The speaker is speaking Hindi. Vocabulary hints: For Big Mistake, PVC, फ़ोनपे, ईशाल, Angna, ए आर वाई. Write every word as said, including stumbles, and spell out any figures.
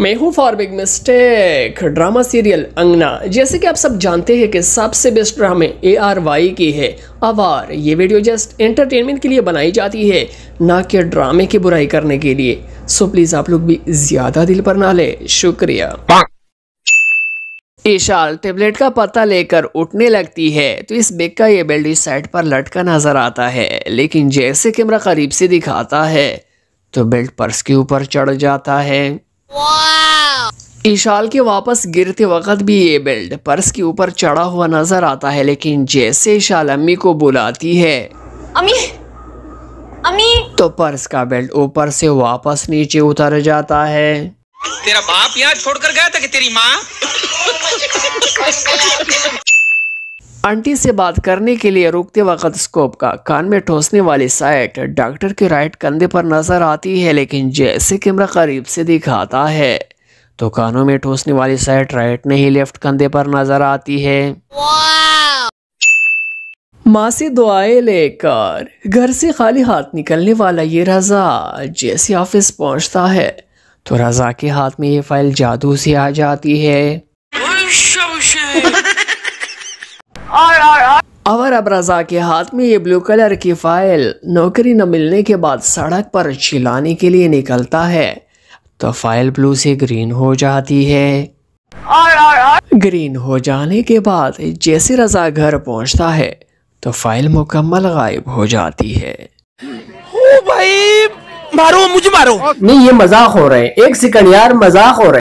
मैं हूँ for big mistake drama serial Angna. जैसे कि आप सब जानते हैं कि सबसे बेस्ट ड्रामे ए आर वाई की है आवार। ये वीडियो जस्ट एंटरटेनमेंट के लिए बनाई जाती है, ना कि ड्रामे की बुराई करने के लिए। सो प्लीज़ आप लोग भी ज़्यादा दिल पर ना ले। शुक्रिया। ईशाल टेबलेट का पता लेकर उठने लगती है तो इस बेग का ये बेल्ट इस साइड पर लटका नजर आता है, लेकिन जैसे कैमरा करीब से दिखाता है तो बेल्ट पर्स के ऊपर चढ़ जाता है। ईशाल के वापस गिरते वक्त भी ये बेल्ट पर्स के ऊपर चढ़ा हुआ नजर आता है, लेकिन जैसे ईशाल अम्मी को बुलाती है अम्मी अम्मी तो पर्स का बेल्ट ऊपर से वापस नीचे उतर जाता है। तेरा बाप यहाँ छोड़कर गया था कि तेरी माँ? आंटी से बात करने के लिए रुकते वक्त स्कोप का कान में ठोसने वाली साइट डॉक्टर के राइट कंधे पर नजर आती है, लेकिन जैसे कैमरा करीब से दिखाता है तो कानों में ठोसने वाली साइट राइट नहीं लेफ्ट कंधे पर नजर आती है। माँ से दुआएं लेकर घर से खाली हाथ निकलने वाला ये रजा जैसे ऑफिस पहुँचता है तो रजा के हाथ में ये फाइल जादू से आ जाती है। और अब रजा के हाथ में ये ब्लू कलर की फाइल नौकरी न मिलने के बाद सड़क पर चिल्लाने के लिए निकलता है तो फाइल ब्लू से ग्रीन हो जाती है। और, और, और। ग्रीन हो जाने के बाद जैसे रजा घर पहुंचता है तो फाइल मुकम्मल गायब हो जाती है। ओ भाई मारो मुझे मारो। नहीं ये मजाक हो रहे हैं, एक सेकंड यार, मजाक हो रहे हैं।